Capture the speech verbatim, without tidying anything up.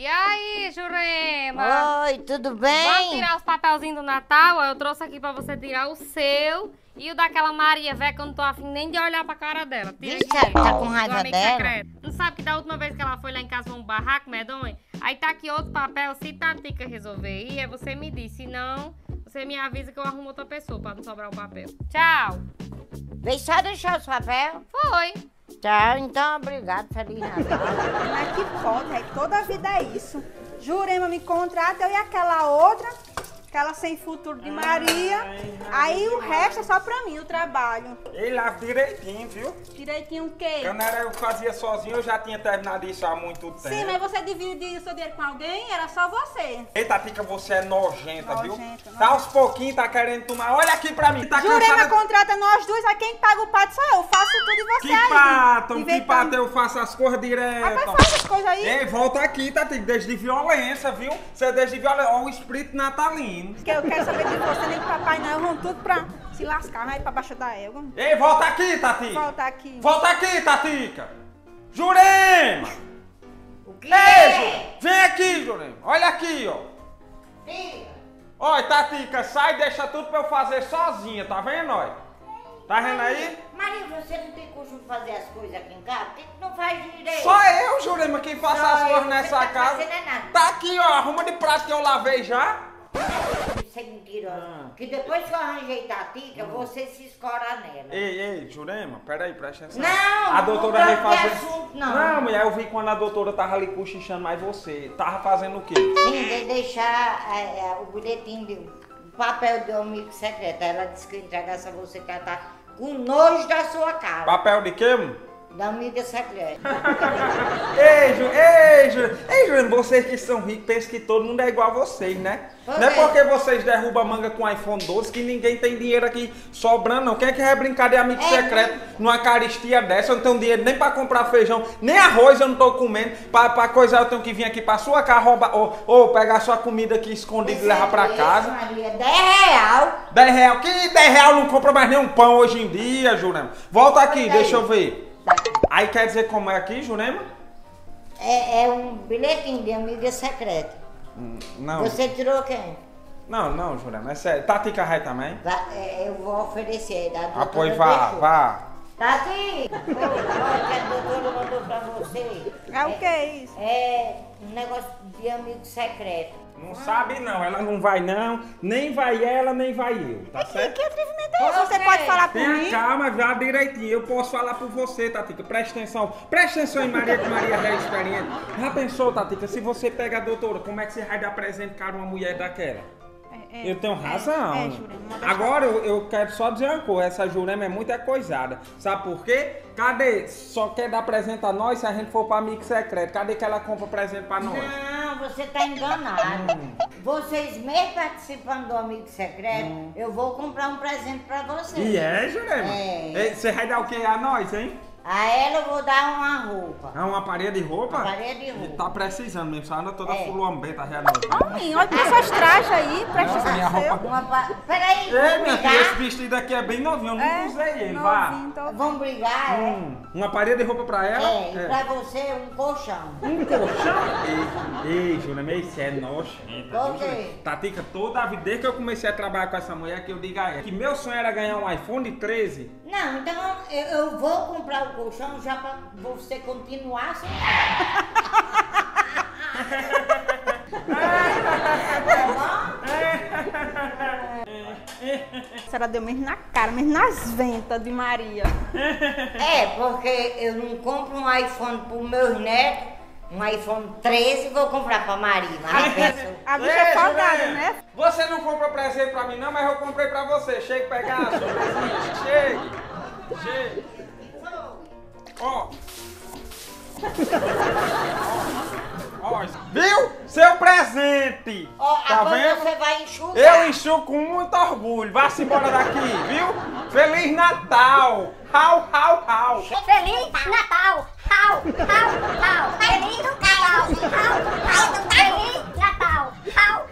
E aí, Jurema? Oi, tudo bem? Vamos tirar os papelzinhos do Natal? Eu trouxe aqui pra você tirar o seu e o daquela Maria, velho, que eu não tô afim nem de olhar pra cara dela. Tira aqui, tá com raiva dela? Não sabe que da última vez que ela foi lá em casa, foi um barraco, medonho? Aí tá aqui outro papel, se Tatica resolver e aí você me diz, se não, você me avisa que eu arrumo outra pessoa pra não sobrar o papel. Tchau! Veio só deixar os papéis? Foi! Tchau, então, obrigado, Feliz Natal. Mas que foda, é que toda a vida é isso. Jurema me contrata, eu e aquela outra, aquela sem futuro de Maria. Ai, ai, aí o resto é só pra mim, o trabalho. Ei, lá direitinho, viu? Direitinho o quê? Quando era eu fazia sozinho, eu já tinha terminado isso há muito tempo. Sim, mas você dividia o seu dinheiro com alguém, era só você. Eita, Tica, você é nojenta, nojenta viu? Nojenta. Tá aos pouquinhos, tá querendo tomar. Olha aqui pra mim, tá Jurema cansada... contrata nós dois, aí quem paga o pato sou eu, faço tudo e você que aí. Pato, que pato, que pato, eu faço as coisas direto. Rapaz, faz as coisas aí. Ei, volta aqui, tá, Tica, desde violência, viu? Você desde violência, ó, o espírito natalino. Que eu quero saber de você, nem do papai não, eu vou tudo pra se lascar, vai pra baixo da égua. Ei, volta aqui, Tatica! Volta aqui! Volta aqui, Tatica! Jurema! O quê? Ei, Ju... Vem aqui, Jurema! Olha aqui, ó! Diga! Olha, Tatica, sai e deixa tudo pra eu fazer sozinha, tá vendo, ó? Tá vendo aí? Maria, você não tem costume fazer as coisas aqui em casa? Por que tu não faz direito? Só eu, Jurema, quem faça as coisas nessa casa. Tá aqui, ó, arruma de prato que eu lavei já. Mentirosa, que depois que eu arranjei Tatica, você se escorar nela. Ei, ei, Jurema, peraí, presta atenção. Não, a doutora não faz assunto, não. Não, mulher, eu vi quando a doutora tava ali cochichando, mas você tava fazendo o quê? Sim, deixar é, o bilhetinho, de, o papel do amigo secreto. Ela disse que entregasse a você, que ela tá com nojo da sua cara. Papel de quê, mano? Da mídia secreta. Ei, Ju, ei, Ju, ei, Ju, vocês que são ricos pensam que todo mundo é igual a vocês, né? Pois não é, é porque vocês derrubam manga com iPhone doze que ninguém tem dinheiro aqui sobrando, não. Quem é que vai brincar de amigo é, secreto é. numa caristia dessa? Eu não tenho dinheiro nem pra comprar feijão, nem arroz eu não tô comendo. Pra, pra coisa eu tenho que vir aqui pra sua casa roubar, ou, ou pegar sua comida aqui escondida e levar é pra isso, casa. Maria, dez real. dez real? Que dez real não compra mais nenhum pão hoje em dia, Jurema. Volta aqui, pois deixa é eu ver. Aí quer dizer como é aqui, Jurema? É, é um bilhetinho de amiga secreta. Não. Você tirou quem? Não, não, Jurema, é sério. Tatica vai também? Eu vou oferecer. Ah, pois vá, vá. Tatica, o que a doutora mandou pra você? É o que é isso? É um negócio de amigo secreto. Não ah. sabe não, ela não vai não, nem vai ela, nem vai eu, tá é que, certo? Que atrevimento é esse? Você pode falar por mim? Calma, vá direitinho, eu posso falar por você, Tatica, presta atenção. Presta atenção em Maria, que Maria já é experiente. Já pensou, Tatica, se você pega a doutora, como é que você vai dar presente para uma mulher daquela? É, é, eu tenho razão. É, é, Jurema, agora eu, eu quero só dizer uma coisa, essa Jurema é muito coisada, sabe por quê? Cadê? Só quer dar presente a nós se a gente for para amigo secreto, cadê que ela compra presente para nós? Não. Você tá enganado. Hum. Vocês mesmo participando do Amigo Secreto, hum. eu vou comprar um presente pra vocês. E é, Jurema? É. Você vai dar o que a nós, hein? A ela eu vou dar uma roupa. É uma parede de roupa? Uma parede de roupa. Tá precisando mesmo, essa anda toda é. Fulambeta já não. Homem, olha essas trajes aí, presta atenção. Pa... Peraí, ei, minha filha, esse vestido aqui é bem novinho, eu nunca é, usei ele, novinho, vá. Tô... Vamos brigar, hum. é? Uma parede de roupa pra ela? É, e é. pra você um colchão. Um colchão? Ei, ei, Júlia, isso é nojenta. Okay. Tatica, toda a vida, desde que eu comecei a trabalhar com essa mulher, que eu digo a ela que meu sonho era ganhar um iPhone treze. Não, então eu, eu vou comprar o colchão já pra você continuar sem a senhora deu mesmo na cara, mesmo nas ventas de Maria. É, porque eu não compro um iPhone pro meu neto, um iPhone treze vou comprar pra Maria. A bicha é folgada, né? Você não comprou presente pra mim não, mas eu comprei pra você. Chega pegar a sua presente, chega, chega. Ó, oh. oh. Viu? Seu presente! Oh, tá agora vendo? Você vai enxugar. Eu enxugo com muito orgulho. Vá-se embora daqui, viu? Feliz Natal! Hau, hau, hau! Feliz Natal! Hau, hau, hau! Feliz Natal! Hau, hau, hau! Feliz Natal! Hau!